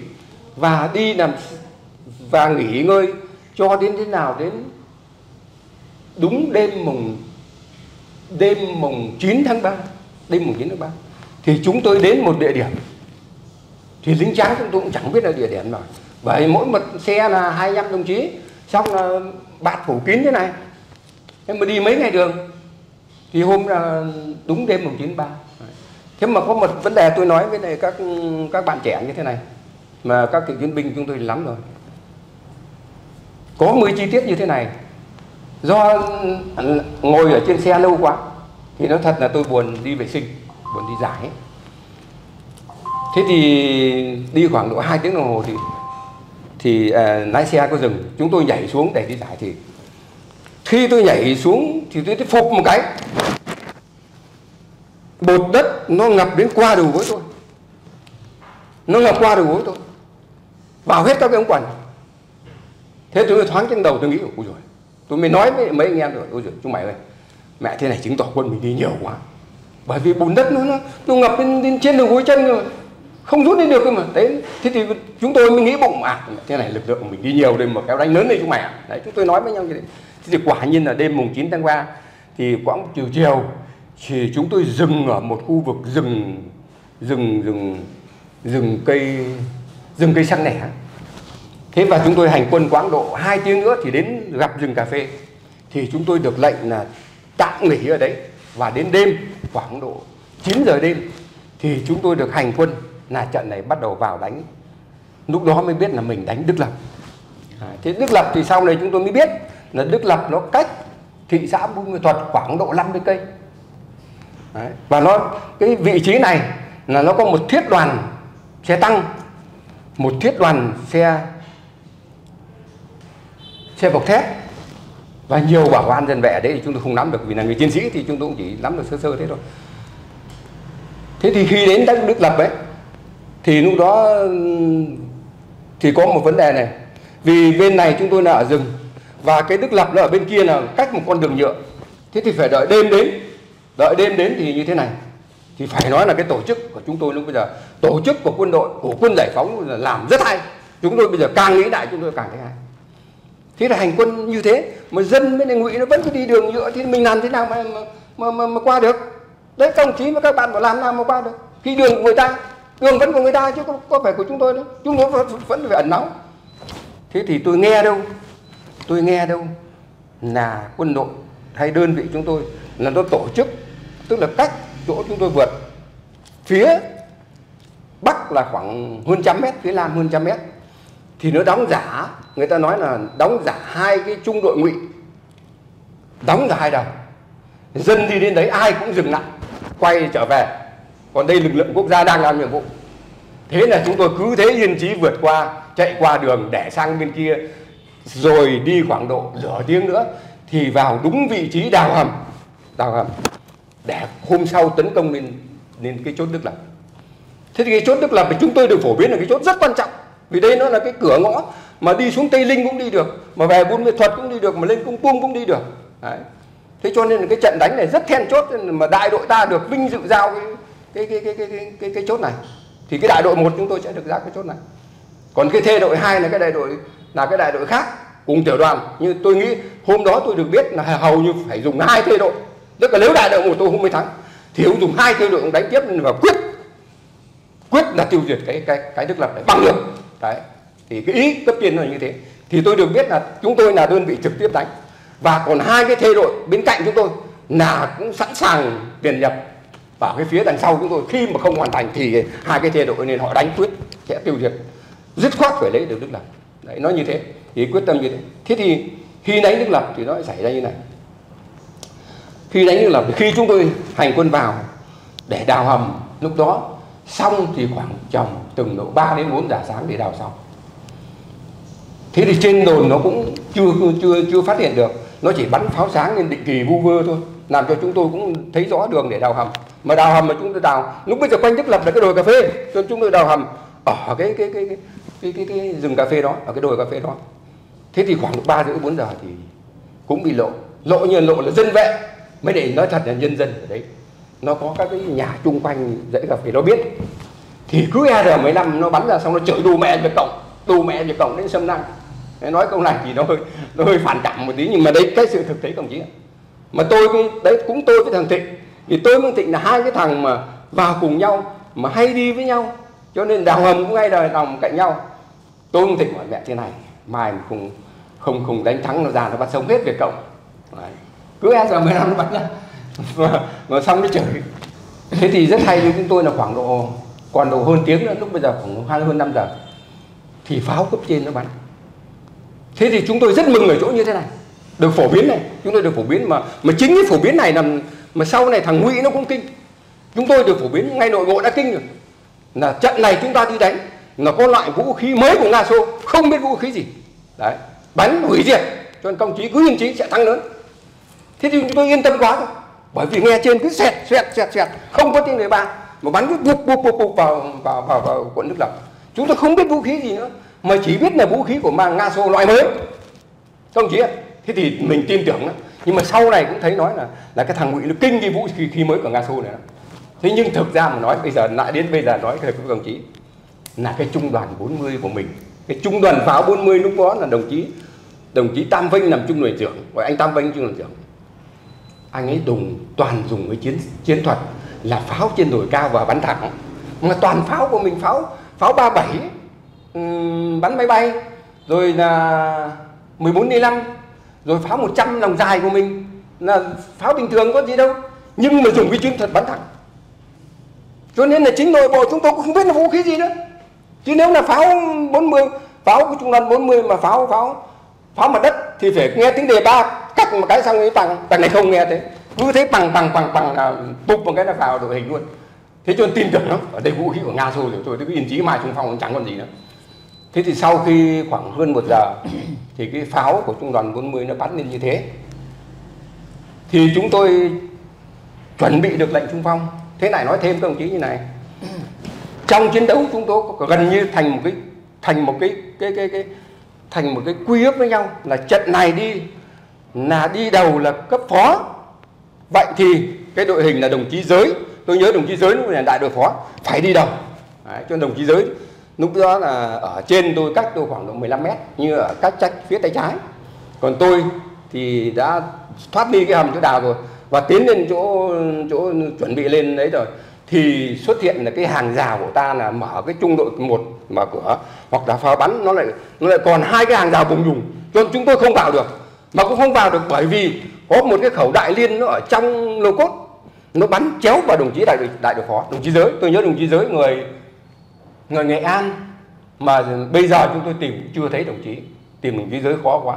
và đi làm và nghỉ ngơi cho đến thế nào đến đúng đêm mùng 9 tháng 3, thì chúng tôi đến một địa điểm, thì lính tráng chúng tôi cũng chẳng biết là địa điểm nào, vậy mỗi một xe là 25 đồng chí, xong là bạt phủ kín thế này, thế mà đi mấy ngày đường. Thì hôm là đúng đêm mùng 9 tháng 3. Thế mà có một vấn đề tôi nói với này các bạn trẻ như thế này, mà các cựu chiến binh chúng tôi lắm rồi, có 10 chi tiết như thế này. Do ngồi ở trên xe lâu quá thì nói thật là tôi buồn đi vệ sinh, buồn đi giải ấy. Thế thì đi khoảng độ 2 tiếng đồng hồ thì lái xe có dừng, chúng tôi nhảy xuống để đi giải. Thì khi tôi nhảy xuống thì tôi phụp một cái, bột đất nó ngập đến qua đầu gối tôi, vào hết các cái ống quần. Thế tôi thoáng trên đầu tôi nghĩ, ôi rồi, tôi mới nói với mấy anh em rồi, ôi rồi chúng mày ơi, mẹ thế này chứng tỏ quân mình đi nhiều quá, bởi vì bùn đất nó ngập đến trên đầu gối chân rồi, không rút lên được cơ mà. Đấy, thế thì chúng tôi mới nghĩ bụng thế này lực lượng mình đi nhiều đây mà kéo đánh lớn đây chúng mày. Đấy, chúng tôi nói với nhau như thế. Thế thì quả nhiên là đêm mùng 9 tháng 3 thì quãng chiều thì chúng tôi dừng ở một khu vực rừng cây xăng nẻ. Thế và chúng tôi hành quân quãng độ 2 tiếng nữa thì đến gặp rừng cà phê. Thì chúng tôi được lệnh là tạm nghỉ ở đấy, và đến đêm khoảng độ 9 giờ đêm thì chúng tôi được hành quân, là trận này bắt đầu vào đánh. Lúc đó mới biết là mình đánh Đức Lập. Thế Đức Lập thì sau này chúng tôi mới biết là Đức Lập nó cách thị xã Buôn Mê Thuật khoảng độ 50 cây. Đấy. Và cái vị trí này là nó có một thiết đoàn xe tăng, một thiết đoàn xe bọc thép và nhiều bảo an dân vệ. Đấy thì chúng tôi không nắm được, vì là người chiến sĩ thì chúng tôi cũng chỉ nắm được sơ thế thôi. Thế thì khi đến đánh Đức Lập ấy thì lúc đó thì có một vấn đề này, vì bên này chúng tôi là ở rừng và cái Đức Lập nó ở bên kia là cách một con đường nhựa. Thế thì phải đợi đêm đến, thì như thế này, thì phải nói là cái tổ chức của chúng tôi lúc bây giờ, tổ chức của quân đội, của quân giải phóng là làm rất hay. Chúng tôi bây giờ càng nghĩ lại chúng tôi càng thấy hay. Thế là hành quân như thế mà dân bên này ngụy nó vẫn cứ đi đường nhựa, thì mình làm thế nào mà qua được? Đấy, các đồng chí mà các bạn bảo làm nào mà qua được, khi đường của người ta, đường vẫn của người ta chứ có phải của chúng tôi đâu, chúng tôi vẫn phải ẩn náu. Thế thì tôi nghe đâu là quân đội hay đơn vị chúng tôi là nó tổ chức, tức là cách chỗ chúng tôi vượt phía bắc là khoảng hơn 100 mét, phía nam hơn 100 mét, thì nó đóng giả, người ta nói là đóng giả hai cái trung đội ngụy, đóng giả hai đầu, dân đi đến đấy ai cũng dừng lại quay trở về, còn đây lực lượng quốc gia đang làm nhiệm vụ. Thế là chúng tôi cứ thế yên chí vượt qua, chạy qua đường để sang bên kia, rồi đi khoảng độ nửa tiếng nữa thì vào đúng vị trí đào hầm để hôm sau tấn công lên cái chốt Đức Lập. Thế thì cái chốt Đức Lập thì chúng tôi được phổ biến là cái chốt rất quan trọng, vì đây nó là cái cửa ngõ mà đi xuống Tây Linh cũng đi được, mà về Buôn Mê Thuật cũng đi được, mà lên Cung Pung cũng đi được. Đấy. Thế cho nên cái trận đánh này rất then chốt, mà đại đội ta được vinh dự giao cái chốt này. Thì cái đại đội 1 chúng tôi sẽ được giao cái chốt này. Còn cái thê đội 2 là cái đại đội khác cùng tiểu đoàn. Như tôi nghĩ hôm đó tôi được biết là hầu như phải dùng 2 thê đội. Tức là nếu đại đội 1 tôi không mới thắng thì ông dùng 2 thê đội ông đánh tiếp và quyết là tiêu diệt cái Đức Lập này bằng được. Đấy. Thì cái ý cấp trên là như thế. Thì tôi được biết là chúng tôi là đơn vị trực tiếp đánh, và còn 2 cái thê đội bên cạnh chúng tôi là cũng sẵn sàng tiền nhập vào cái phía đằng sau chúng tôi. Khi mà không hoàn thành thì 2 cái thê đội nên họ đánh quyết sẽ tiêu diệt, dứt khoát phải lấy được Đức Lập. Đấy, nó như thế, thì quyết tâm như thế. Thế thì khi đánh Đức Lập thì nó xảy ra như này. Khi đánh Đức Lập thì khi chúng tôi hành quân vào để đào hầm, lúc đó xong thì khoảng chồng từng độ 3 đến 4 giờ sáng để đào xong. Thế thì trên đồn nó cũng chưa phát hiện được, nó chỉ bắn pháo sáng nên định kỳ vu vơ thôi, làm cho chúng tôi cũng thấy rõ đường để đào hầm. Mà đào hầm mà chúng tôi đào lúc bây giờ quanh Đức Lập là cái đồi cà phê, cho chúng tôi đào hầm ở cái rừng cà phê đó, ở cái đồi cà phê đó. Thế thì khoảng 3 rưỡi 4 giờ thì cũng bị lộ là dân vệ, mới để nói thật là nhân dân ở đấy nó có các cái nhà chung quanh dãy cà phê nó biết, thì cứ AR-15 nó bắn ra xong nó chửi đù mẹ về cổng đến xâm lăng. Nói câu này thì nó hơi phản cảm một tí, nhưng mà đấy cái sự thực tế đồng chí ạ. Mà tôi cũng đấy, cũng tôi với thằng Thịnh, thì tôi với Thịnh là 2 cái thằng mà vào cùng nhau, mà hay đi với nhau, cho nên đào hầm cũng ngay đời nằm cạnh nhau. Tôi với Thịnh hỏi mẹ thế này, mai mà không đánh thắng nó ra nó bắt sống hết về cổng. Đấy. Cứ AR-15 nó bắt ra mà xong nó chửi. Thế thì rất hay với chúng tôi là khoảng độ còn độ hơn tiếng nữa, lúc bây giờ khoảng hơn 5 giờ thì pháo cấp trên nó bắn. Thế thì chúng tôi rất mừng ở chỗ như thế này, được phổ biến này, chúng tôi được phổ biến mà chính cái phổ biến này làm mà sau này thằng Ngụy nó cũng kinh. Chúng tôi được phổ biến ngay nội bộ đã kinh rồi, là trận này chúng ta đi đánh là có loại vũ khí mới của Nga Xô, không biết vũ khí gì, đấy, bắn hủy diệt, cho nên công chí cứ yên chí sẽ thắng lớn. Thế thì chúng tôi yên tâm quá rồi, bởi vì nghe trên cứ xẹt, không có tiếng người ba, mà bắn cứ buộc vào quận Đức Lập. Chúng tôi không biết vũ khí gì nữa, mà chỉ biết là vũ khí của mang Nga Xô loại mới, không chí ạ. Thế thì mình tin tưởng đó. Nhưng mà sau này cũng thấy nói là cái thằng Ngụy nó kinh cái vũ khí mới của Nga Xô này đó. Thế nhưng thực ra mà nói bây giờ lại đến bây giờ nói thưa các đồng chí là cái trung đoàn 40 của mình, cái trung đoàn pháo 40 lúc đó là đồng chí Tam Vinh làm trung đoàn trưởng, gọi anh Tam Vinh trung đoàn trưởng. Anh ấy toàn dùng cái chiến thuật là pháo trên đồi cao và bắn thẳng, mà toàn pháo của mình pháo 37 bắn máy bay, rồi là 14 ly 5, rồi pháo 100 lòng dài của mình là pháo bình thường có gì đâu, nhưng mà dùng cái chiến thuật bắn thẳng, cho nên là chính nội bộ chúng tôi cũng không biết là vũ khí gì nữa. Chứ nếu là pháo 40, pháo của trung đoàn 40 mà pháo mặt đất thì phải nghe tiếng đề ba cắt một cái xong cái bằng này không nghe, thế cứ thế bằng là tụp một cái là vào đội hình luôn. Thế cho nên tin tưởng lắm, ở đây vũ khí của Nga Xô rồi, tôi cứ yên chí mai trung phong chẳng còn gì nữa. Thế thì sau khi khoảng hơn 1 giờ thì cái pháo của trung đoàn 40 nó bắn lên như thế, thì chúng tôi chuẩn bị được lệnh trung phong. Thế này nói thêm các đồng chí như này, trong chiến đấu chúng tôi gần như thành một cái quy ước với nhau là trận này đi đầu là cấp phó. Vậy thì cái đội hình là đồng chí Giới, tôi nhớ đồng chí Giới lúc này đại đội phó phải đi đầu. Đấy, cho đồng chí Giới lúc đó là ở trên tôi, cách tôi khoảng độ 15 mét, như ở cách trách phía tay trái, còn tôi thì đã thoát đi cái hầm chỗ đào rồi và tiến lên chỗ chuẩn bị lên đấy rồi, thì xuất hiện là cái hàng rào của ta là mở cái trung đội 1 mở cửa, hoặc là pháo bắn nó lại còn 2 cái hàng rào bùng nhùng, cho nên chúng tôi không vào được, mà cũng không vào được bởi vì có một cái khẩu đại liên nó ở trong lô cốt, nó bắn chéo vào đồng chí đại đội phó, đồng chí Giới. Tôi nhớ đồng chí Giới người Nghệ An, mà bây giờ chúng tôi tìm chưa thấy đồng chí, tìm đồng chí Giới khó quá.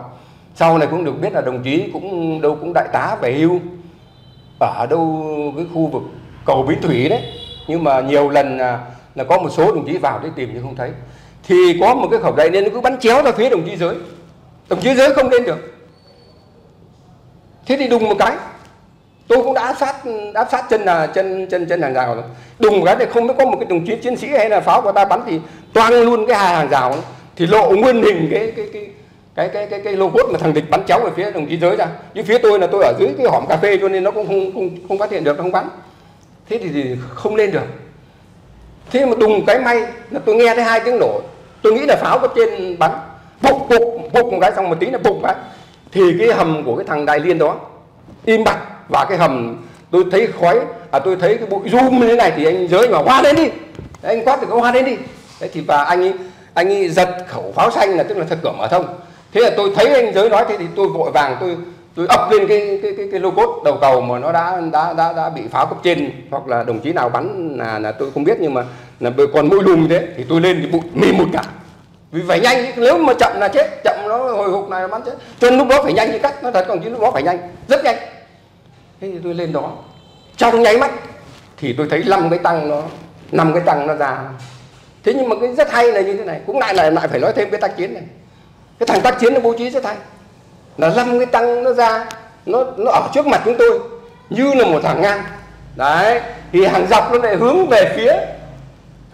Sau này cũng được biết là đồng chí cũng đâu cũng đại tá về hưu ở đâu cái khu vực cầu Bến Thủy đấy, nhưng mà nhiều lần là có một số đồng chí vào để tìm nhưng không thấy. Thì có một cái khẩu đại nên nó cứ bắn chéo ra phía đồng chí Giới, đồng chí Giới không lên được. Thế thì đùng một cái, tôi cũng đã áp sát chân hàng rào rồi, đùng một cái thì không có một cái đồng chí chiến sĩ hay là pháo của ta bắn thì toang luôn cái hàng rào đó. Thì lộ nguyên hình cái cái cái cái robot mà thằng địch bắn chéo về phía đồng chí Giới ra. Nhưng phía tôi là tôi ở dưới cái hòm cà phê cho nên nó cũng không phát hiện được, nó không bắn. Thế thì không lên được. Thế mà đùng cái may là tôi nghe thấy hai tiếng nổ, tôi nghĩ là pháo có trên bắn, bục bục bục một cái, xong một tí là bục bắn. Thì cái hầm của cái thằng Đài Liên đó im bặt, và cái hầm tôi thấy khói, tôi thấy cái bụi zoom như thế này thì anh Giới mà Hoa lên đi, anh quát thì có Hoa lên đi. Đấy thì và anh ấy giật khẩu pháo xanh, là tức là thật cửa mở thông. Thế là tôi thấy anh Giới nói thế thì tôi vội vàng tôi ập lên cái lô cốt đầu cầu mà nó đã bị pháo cấp trên hoặc là đồng chí nào bắn là tôi không biết, nhưng mà là còn mũi lùm thế thì tôi lên thì bụi mì một cả. Vì phải nhanh, nếu mà chậm là chết, chậm nó hồi hộp này nó bắn chết. Cho nên lúc đó phải nhanh như cắt, nó thật còn chứ lúc đó phải nhanh, rất nhanh. Thế thì tôi lên đó, trong nháy mắt thì tôi thấy năm cái tăng nó ra. Thế nhưng mà cái rất hay là như thế này, cũng lại phải nói thêm cái tác chiến này. Cái thằng tác chiến nó bố trí rất hay, là 5 cái tăng nó ra, nó ở trước mặt chúng tôi như là một hàng ngang. Đấy, thì hàng dọc nó lại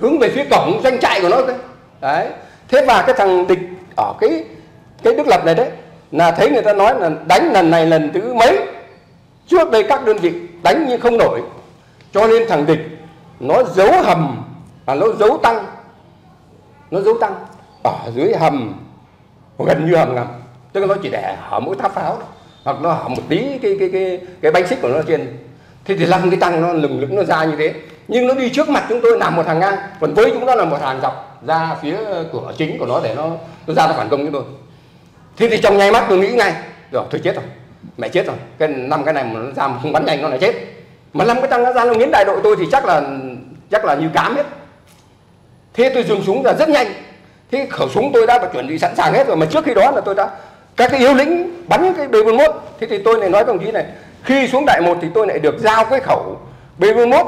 hướng về phía cổng doanh trại của nó thôi. Đấy, thế và cái thằng địch ở cái Đức Lập này đấy, là thấy người ta nói là đánh lần này lần thứ mấy, trước đây các đơn vị đánh nhưng không nổi, cho nên thằng địch nó giấu hầm, nó giấu tăng ở dưới hầm, gần như hầm ngầm, tức là nó chỉ để ở mỗi tháp pháo hoặc nó ở một tí cái bánh xích của nó trên. Thế thì 5 cái tăng nó lừng lững nó ra như thế, nhưng nó đi trước mặt chúng tôi làm một hàng ngang, còn với chúng nó là một hàng dọc ra phía cửa chính của nó để nó ra nó phản công chúng tôi. Thế thì trong nháy mắt tôi nghĩ ngay rồi, thôi chết rồi, mẹ chết rồi, cái 5 cái này mà nó ra mà không bắn nhanh nó lại chết. Mà 5 cái tăng nó ra nó nghiến đại đội tôi thì chắc là như cám hết. Thế tôi dùng súng ra rất nhanh, thế khẩu súng tôi đã chuẩn bị sẵn sàng hết rồi, mà trước khi đó là tôi đã các cái yếu lĩnh bắn cái B41. Thế thì tôi lại nói đồng chí này, khi xuống đại 1 thì tôi lại được giao cái khẩu B41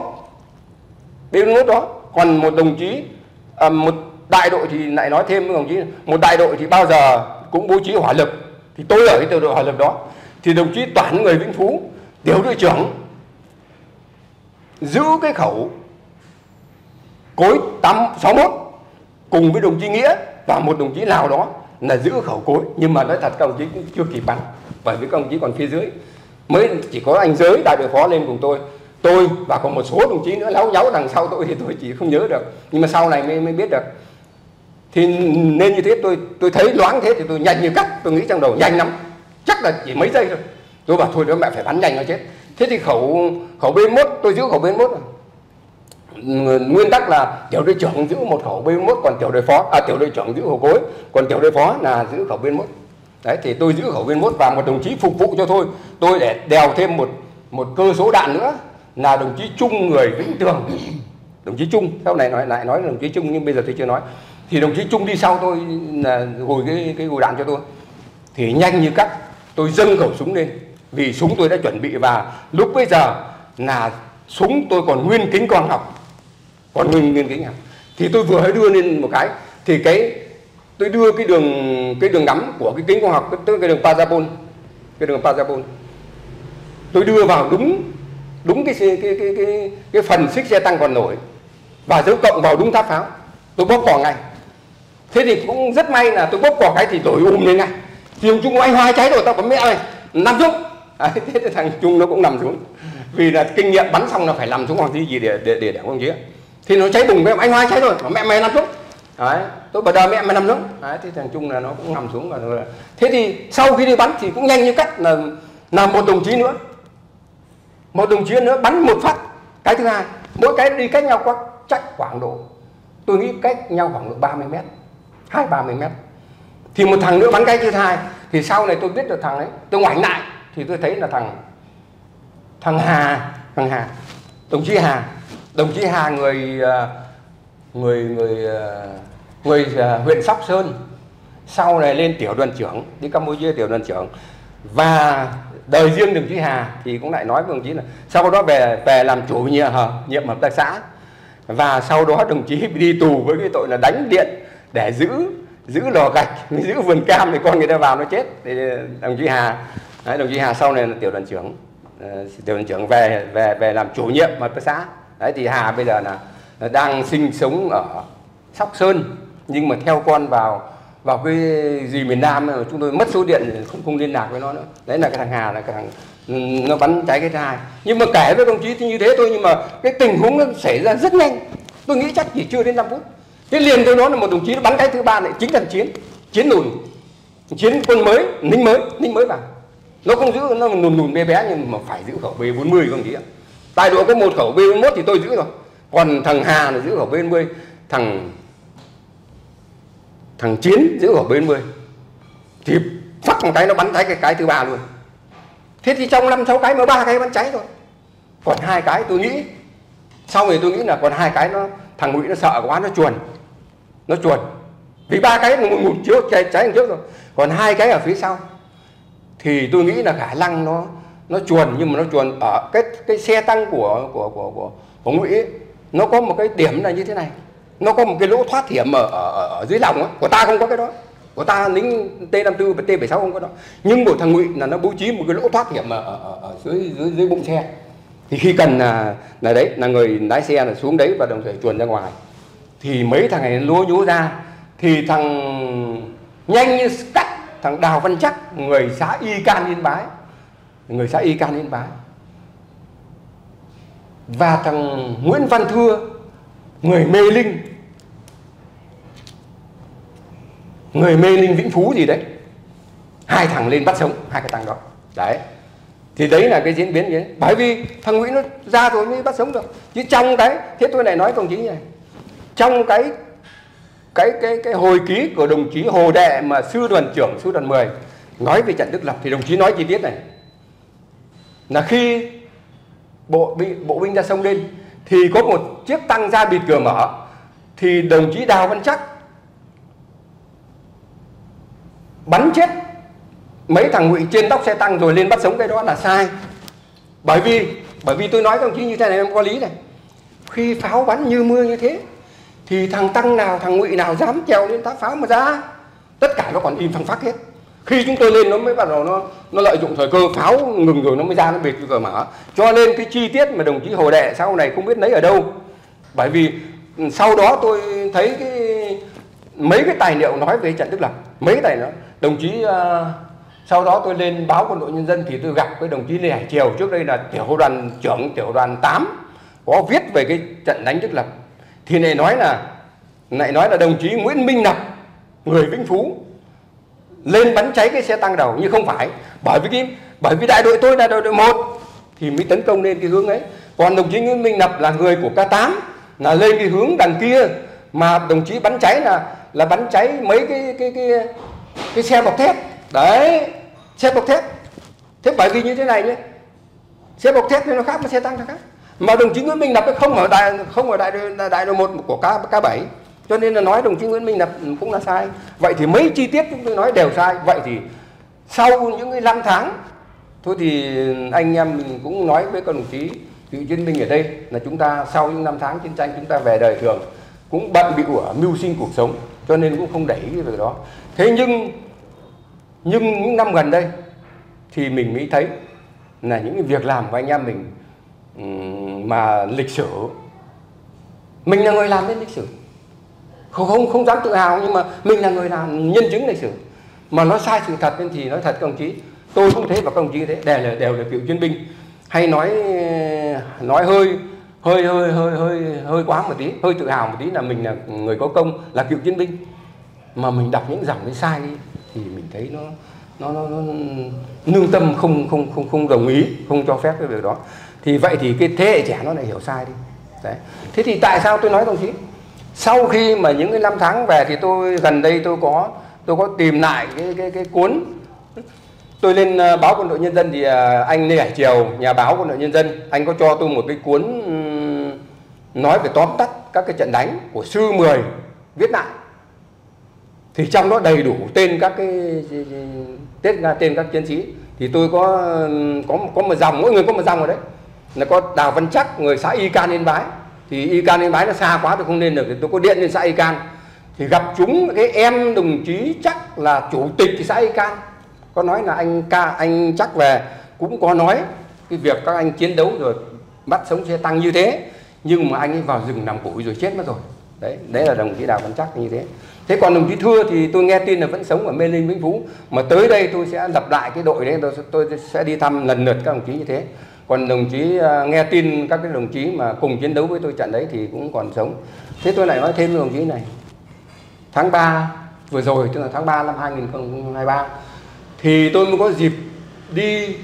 đó, còn một đồng chí một đại đội thì lại nói thêm với đồng chí này, một đại đội thì bao giờ cũng bố trí hỏa lực, thì tôi ở cái tiểu đội hỏa lực đó thì đồng chí Toản người Vĩnh Phú, tiểu đội trưởng, giữ cái khẩu cối 861 cùng với đồng chí Nghĩa và một đồng chí nào đó là giữ khẩu cối. Nhưng mà nói thật các đồng chí cũng chưa kịp bắn, bởi vì các đồng chí còn phía dưới, mới chỉ có anh Giới đại đội phó lên cùng tôi và còn một số đồng chí nữa láo nháo đằng sau tôi thì tôi chỉ không nhớ được, nhưng mà sau này mới biết được. Thì nên như thế, tôi thấy loáng thế thì tôi nhanh như cắt, tôi nghĩ trong đầu nhanh lắm, chắc là chỉ mấy giây thôi, tôi bảo thôi đó mẹ phải bắn nhanh nó chết. Thế thì khẩu B1 tôi giữ, khẩu B1 nguyên tắc là tiểu đội trưởng giữ một khẩu B1, còn tiểu đội trưởng giữ khẩu cối, còn tiểu đội phó là giữ khẩu B1. Đấy thì tôi giữ khẩu B1 và một đồng chí phục vụ cho thôi, tôi để đèo thêm một cơ số đạn nữa là đồng chí Trung người Vĩnh Tường. Đồng chí Trung sau này nói là đồng chí Trung, nhưng bây giờ tôi chưa nói. Thì đồng chí Trung đi sau tôi là gùi cái gùi đạn cho tôi. Thì nhanh như cắt tôi dâng khẩu súng lên, vì súng tôi đã chuẩn bị và lúc bây giờ là súng tôi còn nguyên kính con học, còn nguyên kính học. Thì tôi vừa mới đưa lên một cái thì tôi đưa cái đường ngắm của cái kính con học, tức cái đường parabol, tôi đưa vào đúng cái phần xích xe tăng còn nổi và dấu cộng vào đúng tháp pháo, tôi bóp cò ngay. Thế thì cũng rất may là tôi bóp cò cái thì nổi lên ngay. Thì ông Trung anh Hoa cháy rồi, tao bấm mẹ ơi, nằm xuống. À, thế thì thằng Trung nó cũng nằm xuống, vì là kinh nghiệm bắn xong là phải nằm xuống hoặc gì để không chứ. Thì nó cháy bùng, anh Hoa cháy rồi, mẹ mày nằm xuống. Đấy, tôi bảo đờ mẹ mày nằm xuống. Đấy, thế thằng Trung là nó cũng nằm xuống. Và thế thì sau khi đi bắn thì cũng nhanh như cắt là một đồng chí nữa bắn một phát cái thứ hai, mỗi cái đi cách nhau chắc khoảng độ, tôi nghĩ cách nhau khoảng độ 30 mét, 20-30 mét. Thì một thằng nữa bắn cái thứ hai, thì sau này tôi biết được thằng đấy, tôi ngoảnh lại thì tôi thấy là thằng Hà, đồng chí Hà người huyện Sóc Sơn, sau này lên tiểu đoàn trưởng, đi Campuchia tiểu đoàn trưởng. Và đời riêng đồng chí Hà thì cũng lại nói với đồng chí là sau đó về làm chủ nhiệm hợp tác xã, và sau đó đồng chí đi tù với cái tội là đánh điện để giữ lò gạch, giữ vườn cam thì con người ta vào nó chết. Thì đồng chí Hà sau này là tiểu đoàn trưởng về làm chủ nhiệm hợp tác xã. Đấy thì Hà bây giờ là đang sinh sống ở Sóc Sơn, nhưng mà theo con vào vào cái gì miền Nam mà chúng tôi mất số điện, không liên lạc với nó nữa. Đấy là cái thằng Hà, là cái thằng nó bắn cháy cái chai. Nhưng mà kể với đồng chí thì như thế thôi, nhưng mà cái tình huống nó xảy ra rất nhanh, tôi nghĩ chắc chỉ chưa đến 5 phút. Cái liền tôi nói là một đồng chí nó bắn cái thứ ba này chính là Chiến lùn, Chiến quân mới, lính mới vào. Nó không giữ, nó lùn bé bé nhưng mà phải giữ khẩu B40 đồng chí ạ. Tại độ có một khẩu B41 thì tôi giữ rồi, còn thằng Hà là giữ khẩu B20, thằng Chiến giữ khẩu B40. Thì phát thằng tay nó bắn cháy cái thứ ba luôn. Thế thì trong 5-6 cái mà 3 cái bắn cháy rồi, còn 2 cái tôi nghĩ sau này tôi nghĩ là còn 2 cái nó thằng Ngụy nó sợ quá, nó chuồn. Vì 3 cái một chiếu cháy đằng trước rồi, còn 2 cái ở phía sau thì tôi nghĩ là khả năng nó chuồn, nhưng mà nó chuồn ở cái xe tăng của Ngụy ấy, nó có một cái điểm là như thế này, nó có một cái lỗ thoát hiểm ở dưới lòng ấy. Của ta không có cái đó, của ta lính T54 và T76 không có đó, nhưng của thằng Ngụy là nó bố trí một cái lỗ thoát hiểm ở dưới bụng xe, thì khi cần là đấy là người lái xe là xuống đấy và đồng thời chuồn ra ngoài. Thì mấy thằng này lố nhố ra, thì thằng nhanh như cắt, thằng Đào Văn Chắc người xã Y Can Yên Bái, và thằng Nguyễn Văn Thưa người Mê Linh Vĩnh Phú gì đấy, 2 thằng lên bắt sống 2 cái thằng đó đấy. Thì đấy là cái diễn biến đấy, bởi vì thằng Nguyễn nó ra rồi mới bắt sống được. Chứ trong cái, thế tôi này nói công chí này, trong cái hồi ký của đồng chí Hồ Đệ mà sư đoàn trưởng sư đoàn 10 nói về trận Đức Lập thì đồng chí nói chi tiết này là khi bộ binh ra sông lên thì có một chiếc tăng ra bịt cửa mở, thì đồng chí Đào Văn Chắc bắn chết mấy thằng Ngụy trên nóc xe tăng rồi lên bắt sống, cái đó là sai. Bởi vì tôi nói các đồng chí như thế này em có lý này, khi pháo bắn như mưa như thế thì thằng tăng nào, thằng Ngụy nào dám trèo lên tá pháo mà ra, tất cả nó còn im phăng phắc hết. Khi chúng tôi lên nó mới bắt đầu nó lợi dụng thời cơ pháo ngừng rồi nó mới ra, nó bịt cửa mở. Cho nên cái chi tiết mà đồng chí Hồ Đệ sau này không biết lấy ở đâu, bởi vì sau đó tôi thấy mấy cái tài liệu nói về trận Đức Lập, mấy cái tài liệu đồng chí sau đó tôi lên báo Quân đội Nhân dân thì tôi gặp với đồng chí Lê Hải Triều, trước đây là tiểu đoàn trưởng tiểu đoàn 8, có viết về cái trận đánh Đức Lập. Thì lại nói là đồng chí Nguyễn Minh Nập người Vĩnh Phú lên bắn cháy cái xe tăng đầu, nhưng không phải, bởi vì đại đội tôi là đại đội 1 thì mới tấn công lên cái hướng ấy, còn đồng chí Nguyễn Minh Nập là người của K8 là lên cái hướng đằng kia, mà đồng chí bắn cháy là bắn cháy mấy cái xe bọc thép đấy, xe bọc thép. Thế bởi vì như thế này nhé, xe bọc thép thì nó khác, mà xe tăng nó khác, mà đồng chí Nguyễn Minh Nập không ở đại đội 1 của K7, cho nên là nói đồng chí Nguyễn Minh Nập cũng là sai. Vậy thì mấy chi tiết chúng tôi nói đều sai. Vậy thì sau những cái 5 tháng thôi thì anh em mình cũng nói với các đồng chí cựu chiến binh ở đây là chúng ta sau những 5 tháng chiến tranh chúng ta về đời thường cũng bận bị của mưu sinh cuộc sống, cho nên cũng không để ý cái việc đó. Thế nhưng những năm gần đây thì mình mới thấy là những cái việc làm của anh em mình mà lịch sử, mình là người làm nên lịch sử, không dám tự hào, nhưng mà mình là người làm nhân chứng lịch sử mà nó sai sự thật. Nên thì nói thật các đồng chí, tôi không thấy và các đồng chí thế đều là cựu chiến binh, hay nói hơi quá một tí, hơi tự hào một tí là mình là người có công, là cựu chiến binh, mà mình đọc những dòng cái sai thì mình thấy nó lương tâm không đồng ý, không cho phép cái việc đó. Thì vậy thì cái thế hệ trẻ nó lại hiểu sai đi. Đấy. Thế thì tại sao tôi nói đồng chí, sau khi mà những cái 5 tháng về thì tôi gần đây tôi có tìm lại cái cuốn tôi lên báo Quân đội Nhân dân, thì anh Lê Hải Triều nhà báo Quân đội Nhân dân anh có cho tôi một cái cuốn nói về tóm tắt các cái trận đánh của sư 10 viết lại, thì trong đó đầy đủ tên các cái tên các chiến sĩ. Thì tôi có một dòng, mỗi người có một dòng ở đấy, là có Đào Văn Chắc người xã Y Can Yên Bái, thì Y Can Yên Bái nó xa quá tôi không lên được, thì tôi có điện lên xã Y Can thì gặp chúng cái em đồng chí Chắc là chủ tịch xã Y Can, có nói là anh Chắc về cũng có nói cái việc các anh chiến đấu rồi bắt sống xe tăng như thế, nhưng mà anh ấy vào rừng nằm củi rồi chết mất rồi. Đấy là đồng chí Đào Văn Chắc như thế. Thế còn đồng chí Thưa thì tôi nghe tin là vẫn sống ở Mê Linh, Vĩnh Phú, mà tới đây tôi sẽ lập lại cái đội đấy, tôi sẽ đi thăm lần lượt các đồng chí như thế. Còn đồng chí nghe tin các cái đồng chí mà cùng chiến đấu với tôi trận đấy thì cũng còn sống. Thế tôi lại nói thêm với đồng chí này, tháng 3 vừa rồi, tức là tháng 3 năm 2023, thì tôi mới có dịp đi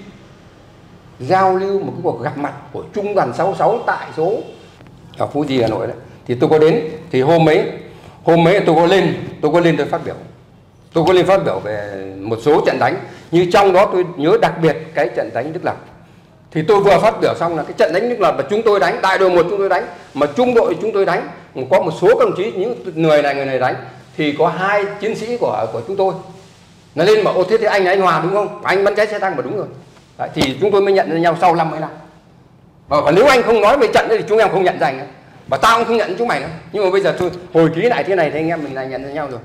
giao lưu một cái cuộc gặp mặt của Trung đoàn 66 tại số ở Phú Di, Hà Nội đấy. Thì tôi có đến, thì hôm ấy tôi có lên phát biểu về một số trận đánh, như trong đó tôi nhớ đặc biệt cái trận đánh Đức Lập. Thì tôi vừa phát biểu xong là cái trận đánh Đức Lập mà chúng tôi đánh, đại đội 1 chúng tôi đánh, mà trung đội chúng tôi đánh, có một số các đồng chí những người này đánh, thì có hai chiến sĩ của chúng tôi nó lên mà ô thế thì anh là anh Hòa đúng không? Anh bắn cháy xe tăng, mà đúng rồi. Đấy, thì chúng tôi mới nhận ra nhau sau 50 năm. Và nếu anh không nói về trận đấy thì chúng em không nhận ra anh nữa. Và tao cũng không nhận chúng mày nữa. Nhưng mà bây giờ thôi, hồi ký lại thế này thì anh em mình lại nhận ra nhau rồi.